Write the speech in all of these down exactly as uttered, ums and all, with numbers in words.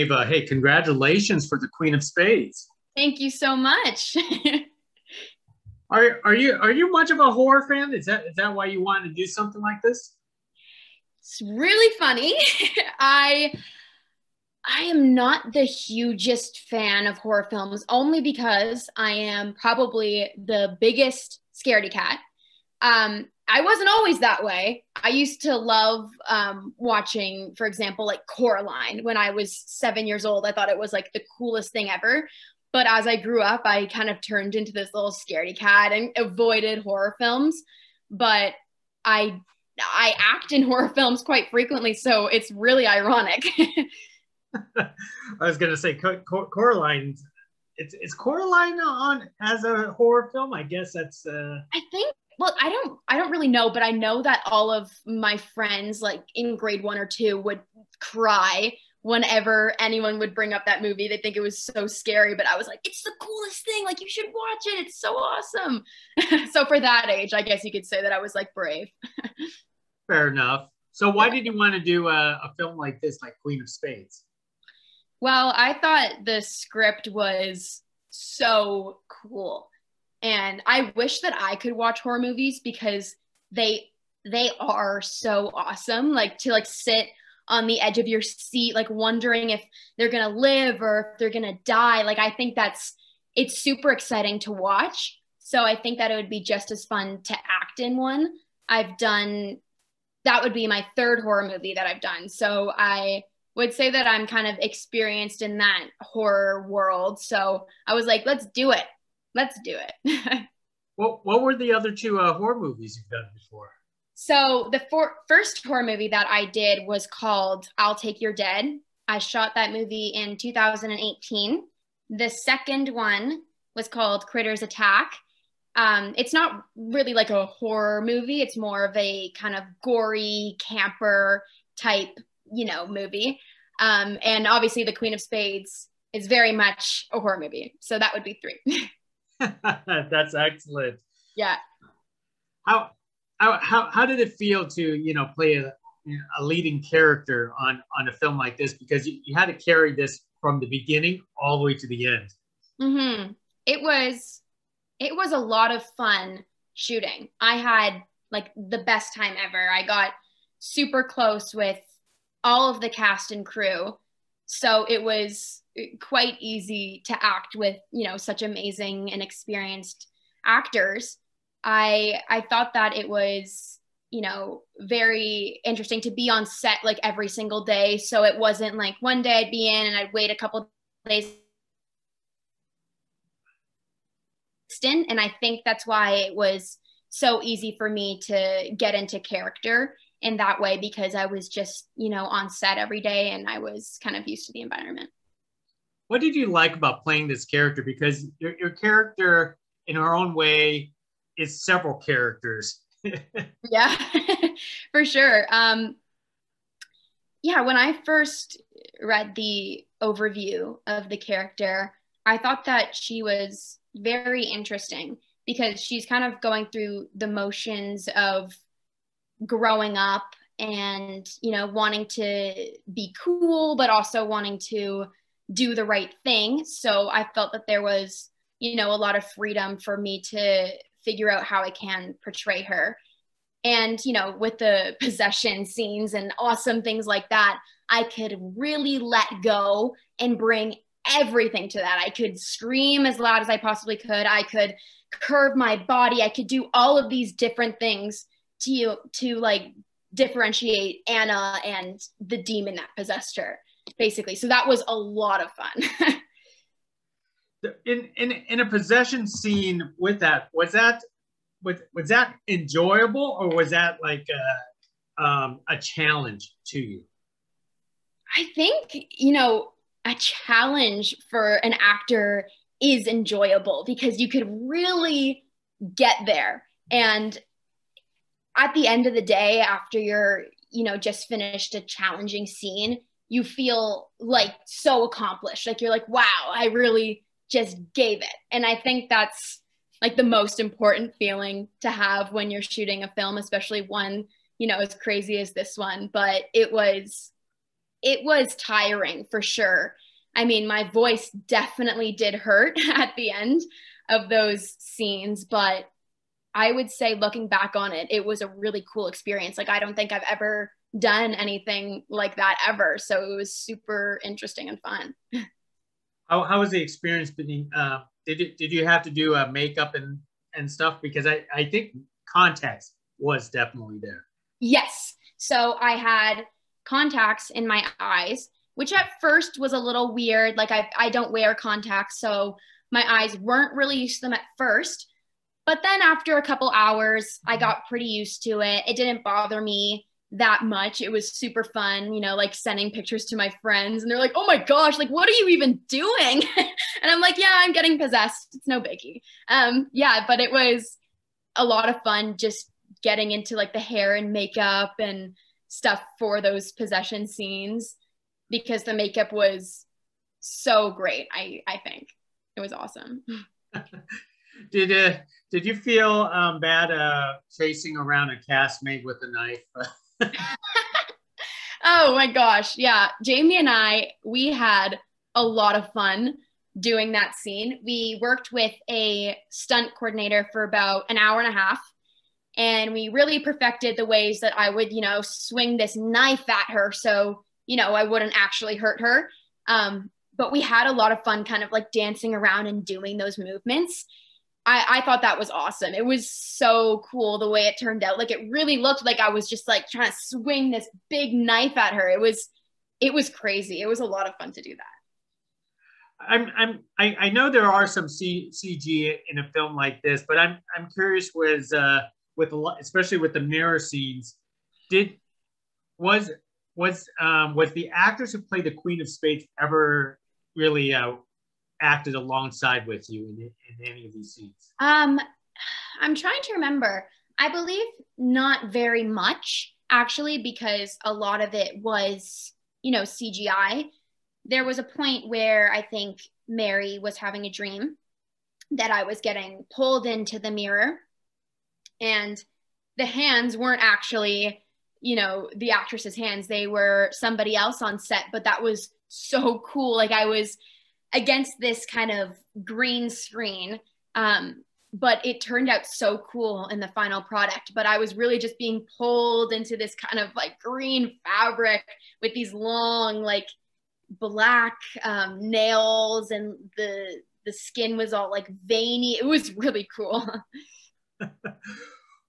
Ava, hey, congratulations for the Queen of Spades. Thank you so much. Are, are you are you much of a horror fan? Is that is that why you wanted to do something like this? It's really funny. I I am not the hugest fan of horror films, only because I am probably the biggest scaredy cat. Um, I wasn't always that way. I used to love um, watching, for example, like Coraline. When I was seven years old, I thought it was like the coolest thing ever. But as I grew up, I kind of turned into this little scaredy cat and avoided horror films. But I, I act in horror films quite frequently, so it's really ironic. I was going to say, Cor Cor Coraline, it's, is Coraline on as a horror film? I guess that's... Uh... I think, well, I don't, I don't really know, but I know that all of my friends, like in grade one or two, would cry whenever anyone would bring up that movie. They think it was so scary, but I was like, it's the coolest thing. Like, you should watch it. It's so awesome. So for that age, I guess you could say that I was like brave. Fair enough. So why yeah. did you want to do a, a film like this, like Queen of Spades? Well, I thought the script was so cool. And I wish that I could watch horror movies because they, they are so awesome. Like to like sit on the edge of your seat, like wondering if they're gonna live or if they're gonna die. Like I think that's, it's super exciting to watch. So I think that it would be just as fun to act in one. I've done, that would be my third horror movie that I've done. So I would say that I'm kind of experienced in that horror world. So I was like, let's do it. Let's do it. What, what were the other two uh, horror movies you've done before? So the for first horror movie that I did was called I'll Take Your Dead. I shot that movie in two thousand eighteen. The second one was called Critters Attack. Um, it's not really like a horror movie. It's more of a kind of gory camper type, you know, movie. Um, and obviously the Queen of Spades is very much a horror movie. So that would be three. That's excellent. Yeah. How... How, how did it feel to, you know, play a, a leading character on, on a film like this? Because you, you had to carry this from the beginning all the way to the end. Mm-hmm. It was, it was a lot of fun shooting. I had like the best time ever. I got super close with all of the cast and crew. So it was quite easy to act with, you know, such amazing and experienced actors. I, I thought that it was, you know, very interesting to be on set like every single day. So it wasn't like one day I'd be in and I'd wait a couple days. And I think that's why it was so easy for me to get into character in that way, because I was just, you know, on set every day and I was kind of used to the environment. What did you like about playing this character? Because your, your character in her own way, it's several characters. Yeah, for sure. Um, yeah, when I first read the overview of the character, I thought that she was very interesting because she's kind of going through the motions of growing up and, you know, wanting to be cool, but also wanting to do the right thing. So I felt that there was, you know, a lot of freedom for me to figure out how I can portray her. And, you know, with the possession scenes and awesome things like that, I could really let go and bring everything to that. I could scream as loud as I possibly could. I could curve my body. I could do all of these different things to, to like differentiate Anna and the demon that possessed her, basically. So that was a lot of fun. In, in in a possession scene with that, was that was, was that enjoyable or was that like a, um, a challenge to you? I think, you know, a challenge for an actor is enjoyable because you could really get there. And at the end of the day, after you're, you know, just finished a challenging scene, you feel like so accomplished. Like you're like, wow, I really just gave it. And I think that's like the most important feeling to have when you're shooting a film, especially one, you know, as crazy as this one. But it was, it was tiring for sure. I mean, my voice definitely did hurt at the end of those scenes, but I would say looking back on it, it was a really cool experience. Like, I don't think I've ever done anything like that ever. So it was super interesting and fun. How, how was the experience? Uh, did, it, did you have to do uh, makeup and, and stuff? Because I, I think contacts was definitely there. Yes. So I had contacts in my eyes, which at first was a little weird. Like I, I don't wear contacts. So my eyes weren't really used to them at first. But then after a couple hours, I got pretty used to it. It didn't bother me that much. It was super fun, you know, like sending pictures to my friends and they're like, oh my gosh, like, what are you even doing? And I'm like, yeah, I'm getting possessed. It's no biggie. Um, yeah, but it was a lot of fun just getting into like the hair and makeup and stuff for those possession scenes because the makeup was so great. I, I think it was awesome. Did uh, did you feel um, bad uh, chasing around a castmate with a knife? Oh my gosh, yeah. Jamie and I, we had a lot of fun doing that scene. We worked with a stunt coordinator for about an hour and a half, and we really perfected the ways that I would, you know, swing this knife at her so, you know, I wouldn't actually hurt her. Um, but we had a lot of fun kind of like dancing around and doing those movements. I, I thought that was awesome. It was so cool the way it turned out. Like it really looked like I was just like trying to swing this big knife at her. It was, it was crazy. It was a lot of fun to do that. I'm, I'm, I, I know there are some C, CG in a film like this, but I'm, I'm curious was, uh, with a lot, especially with the mirror scenes, did, was, was, um, was the actors who played the Queen of Spades ever really, uh, acted alongside with you in, in any of these scenes? Um, I'm trying to remember. I believe not very much, actually, because a lot of it was, you know, C G I. There was a point where I think Mary was having a dream that I was getting pulled into the mirror, and the hands weren't actually, you know, the actress's hands. They were somebody else on set, but that was so cool. Like I was against this kind of green screen, um, but it turned out so cool in the final product. But I was really just being pulled into this kind of like green fabric with these long like black um, nails, and the the skin was all like veiny. It was really cool.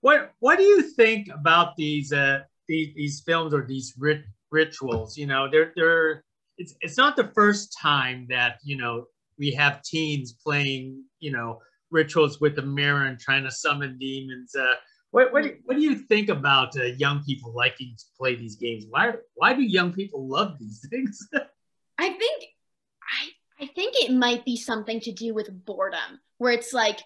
What what do you think about these uh, these, these films or these rit rituals? You know, they're they're It's, it's not the first time that, you know, we have teens playing, you know, rituals with the mirror and trying to summon demons. Uh, what, what, what do you think about uh, young people liking to play these games? Why, why do young people love these things? I think, I, I think it might be something to do with boredom, where it's like,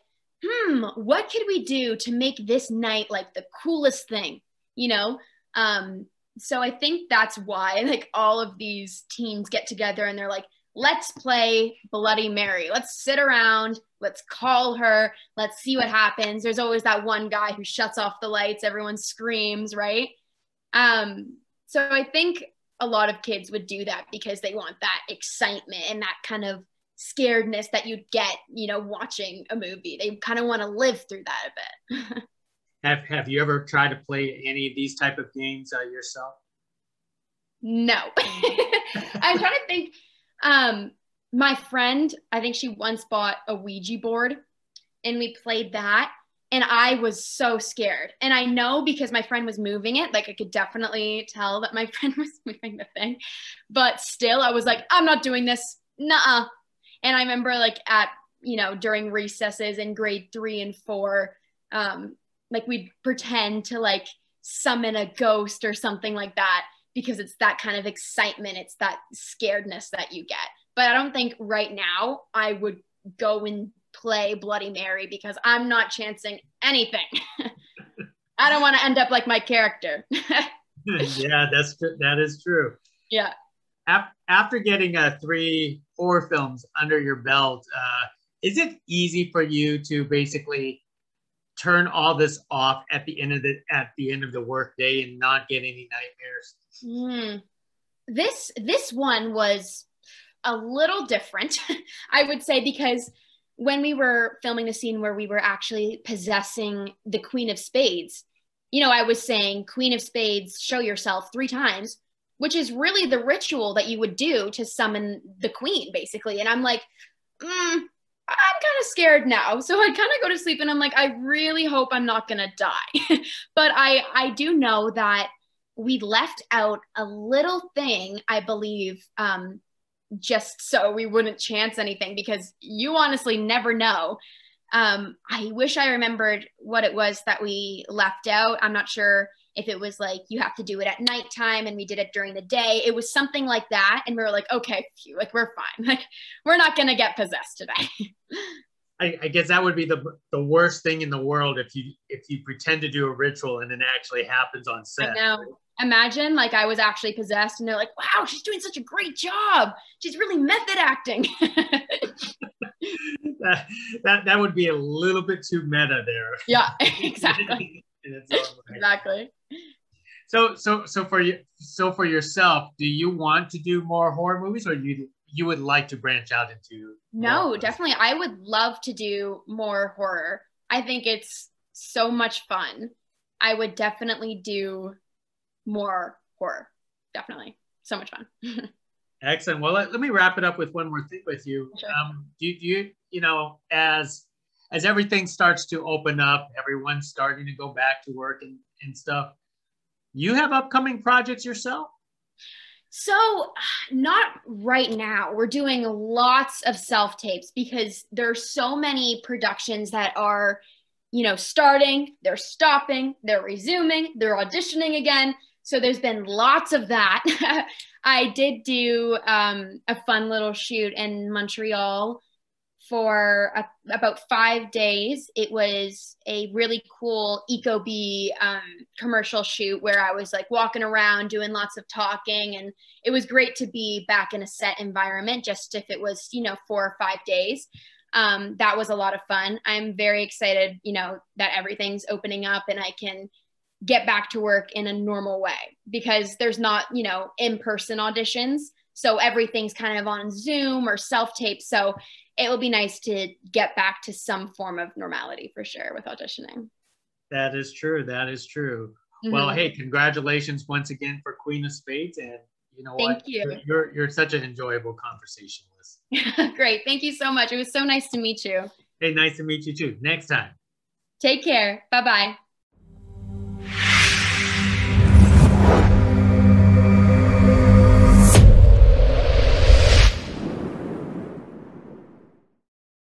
hmm, what could we do to make this night like the coolest thing, you know? Um, So I think that's why like all of these teens get together and they're like, let's play Bloody Mary. Let's sit around, let's call her, let's see what happens. There's always that one guy who shuts off the lights, everyone screams, right? Um, so I think a lot of kids would do that because they want that excitement and that kind of scaredness that you'd get, you know, watching a movie. They kind of want to live through that a bit. Have, have you ever tried to play any of these type of games uh, yourself? No. I'm trying to think. Um, my friend, I think she once bought a Ouija board and we played that. And I was so scared. And I know because my friend was moving it, like I could definitely tell that my friend was moving the thing. But still, I was like, I'm not doing this. Nuh-uh. And I remember like at, you know, during recesses in grade three and four, um, like we'd pretend to like summon a ghost or something like that because it's that kind of excitement. It's that scaredness that you get. But I don't think right now I would go and play Bloody Mary because I'm not chancing anything. I don't want to end up like my character. Yeah, that's that is true. Yeah. After getting uh, three horror films under your belt, uh, is it easy for you to basically turn all this off at the end of the at the end of the work day and not get any nightmares? Mm. this this one was a little different, I would say, because when we were filming the scene where we were actually possessing the Queen of Spades, you know, I was saying, Queen of Spades, show yourself three times, which is really the ritual that you would do to summon the queen, basically. And I'm like, mm, I'm kind of scared now. So I kind of go to sleep and I'm like, I really hope I'm not going to die. But I, I do know that we left out a little thing, I believe, um, just so we wouldn't chance anything, because you honestly never know. Um, I wish I remembered what it was that we left out. I'm not sure if it was like, you have to do it at nighttime and we did it during the day. It was something like that. And we were like, okay, phew, like we're fine. Like we're not going to get possessed today. I, I guess that would be the, the worst thing in the world, if you, if you pretend to do a ritual and then it actually happens on set. I know. Right? Imagine like I was actually possessed and they're like, wow, she's doing such a great job. She's really method acting. that, that, that would be a little bit too meta there. Yeah, exactly. Exactly. So, so, so for you, so for yourself, do you want to do more horror movies, or you, you would like to branch out into? No, definitely. I would love to do more horror. I think it's so much fun. I would definitely do more horror. Definitely. So much fun. Excellent. Well, let, let me wrap it up with one more thing with you. Sure. Um, do, do you, you know, as, as everything starts to open up, everyone's starting to go back to work and, and stuff, you have upcoming projects yourself? So not right now. We're doing lots of self-tapes because there are so many productions that are, you know, starting, they're stopping, they're resuming, they're auditioning again. So there's been lots of that. I did do um, a fun little shoot in Montreal for a, about five days. It was a really cool EcoBee um, commercial shoot where I was like walking around doing lots of talking, and it was great to be back in a set environment, just if it was, you know, four or five days. Um, that was a lot of fun. I'm very excited, you know, that everything's opening up and I can get back to work in a normal way, because there's not, you know, in-person auditions. So everything's kind of on Zoom or self-tape. So it will be nice to get back to some form of normality for sure with auditioning. That is true. That is true. Mm-hmm. Well, hey, congratulations once again for Queen of Spades. And you know what? Thank you. You're, you're, you're such an enjoyable conversationalist. Great. Thank you so much. It was so nice to meet you. Hey, nice to meet you too. Next time. Take care. Bye-bye.